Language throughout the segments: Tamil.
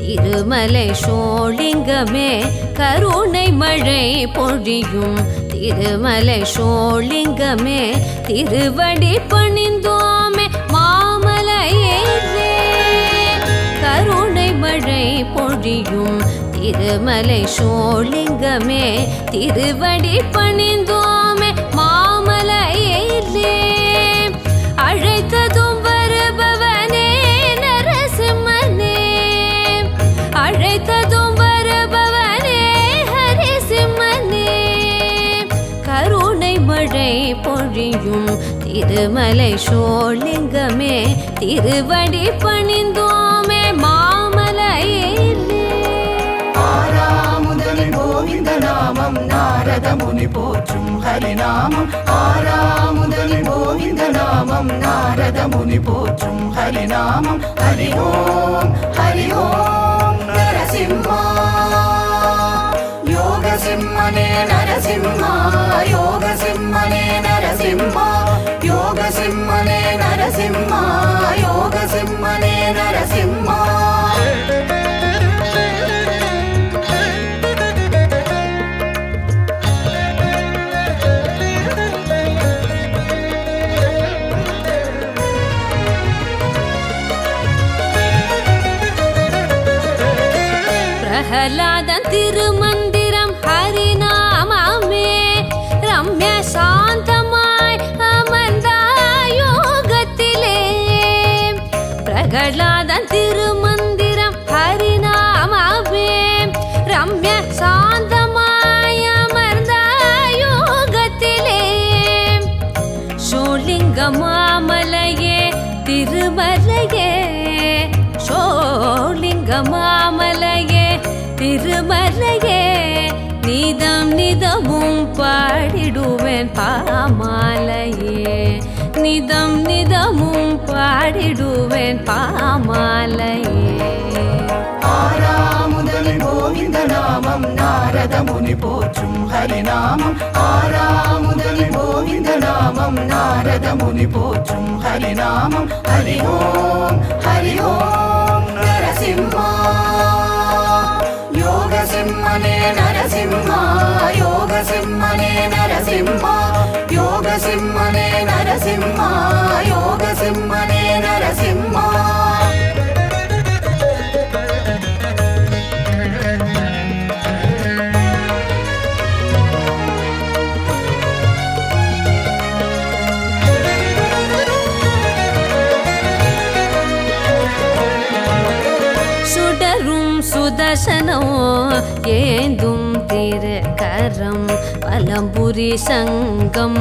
तिरुमलै शोलिंगमे करुणै मलै पोळियुम तिरुमलै शोलिंगमे तिरुवडी पणिंदोमे मामलैये करुणै मलै पोळियुम तिरुमलै शोलिंगमे तिरुवडी पणिंदोमे मामलैये अळैक्कदुम பொழியும் திருமலை சோழிங்கமே திருவடி பணிந்தோமே மாமலையிலே ஆராமுதனி கோவிந்த நாமம் நாரத முனி போற்றும் ஹரி நாமம் ஆராமுதனி கோவிந்த நாமம் நாரத முனி போற்றும் ஹரி நாமம் ஹரி ஓம் ஹரி ஓம் நரசிம்மா योगसिंहने नरसिंहा योगसिंहने नरसिंहा योगसिंहने नरसिंहा योगसिंहने नरसिंहा प्रहलाद तिरुमन மாமலையே திருமலையே நீதம் நிதமும் பாடிடுவேன் பாமாலையே நிதம் நிதமும் பாடிடுவேன் பாமாலையே ஆராமுதனி கோவிந்த நாமம் நாரத முனி போற்றும் ஹரி நாமம் ஆராமுதனி கோவிந்த நாமம் நாரத முனி போற்றும் ஹரி நாமம் ஹரி ஓம் ஹரி ஓம் नरसिम्हा योगसिंहने नरसिम्हा योगसिंहने नरसिम्हा योगसिंहने नरसिम्हा योगसिंहने नरसिम्हा सुदर्शनो येंदुम तिरु करम पलंबुरी संगम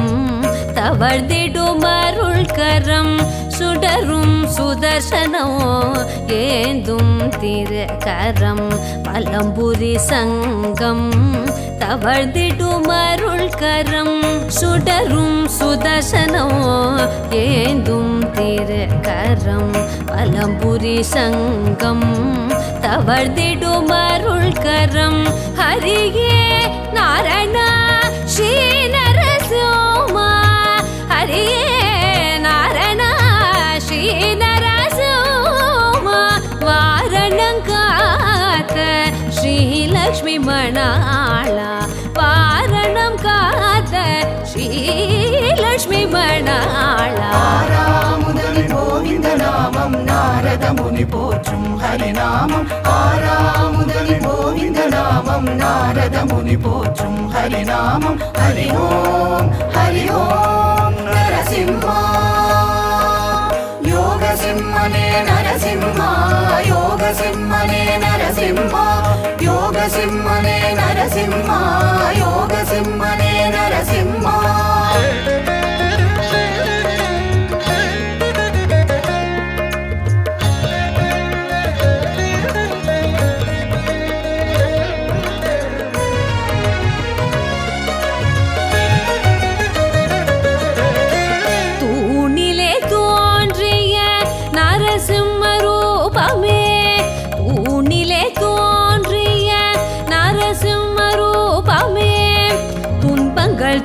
तवर्दिडुम अरुळ करम सुडरुम सुदर्शनो येंदुम तिरु करम पलंबुरी संगम तवर्दिडुम अरुळ करम सुडरुम सुदर्शनो येंदुम तिरु करम पलंबुरी संगम तवर्दिडुम अरुळ करम हरिये नारायण श्री नरसिम्हा हरिये नारायण श्री नरसिम्हा वारणंकात श्री लक्ष्मी मणाला वारणंकात श्री लक्ष्मी मणाला नामम नारद मुनि पोற்றும் हरि नामम आरामुदनि गोविंद नामम नारद मुनि पोற்றும் हरि नामम हरि ओम नरसिम्हा योगसिंहने नरसिम्हा योगसिंहने नरसिम्हा योगसिंहने नरसिम्हा योगसिंहने नरसिम्हा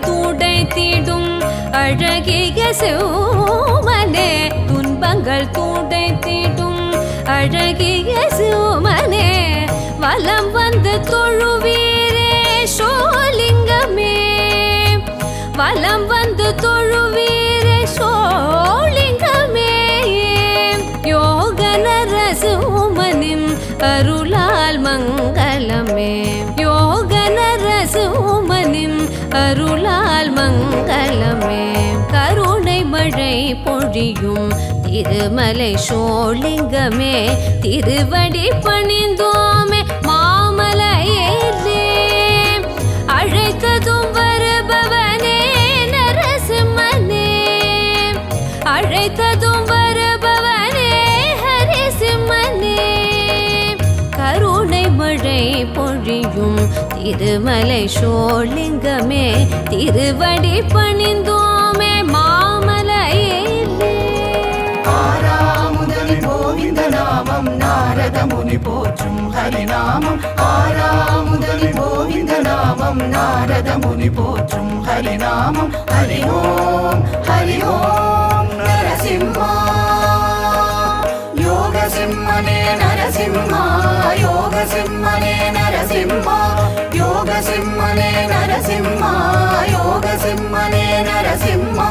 துன்பங்கள் துடைத்திடும் அழகிய சிவமனே வலம் வந்து தொழுவீரே சோலிங்கமே வலம் வந்து தொழுவீரே சோலிங்கமே யோக நரசிம்மனின் அருளால் மங்களமே யோக நரசிம்மனின் அருளால் மங்களமே கருணை மழை பொழியும் திருமலை சோழிங்கமே திருவடி பணிந்தோமே மாமலையேறே அழைத்ததும் வருபவனே நரசிம்மனே அழைத்ததும் வருபவனே ஹரிசிம்மனே கருணை மழை பொழியும் திருமலை சோழிங்கமே திருவடி பணிந்தோமே மாமலையேறே நாமம் நாரத முனி போற்றும் ஹரிநாமம் ஆராமுதல் கோவிந்த நாமம் நாரத முனி போற்றும் ஹரிநாமம் ஹரி ஓம் ஹரி ஓம் நரசிம்மா யோகசிம்மனே நரசிம்மா யோகசிம்மனே நரசிம்மா யோகசிம்மனே நரசிம்மா யோகசிம்மனே நரசிம்மா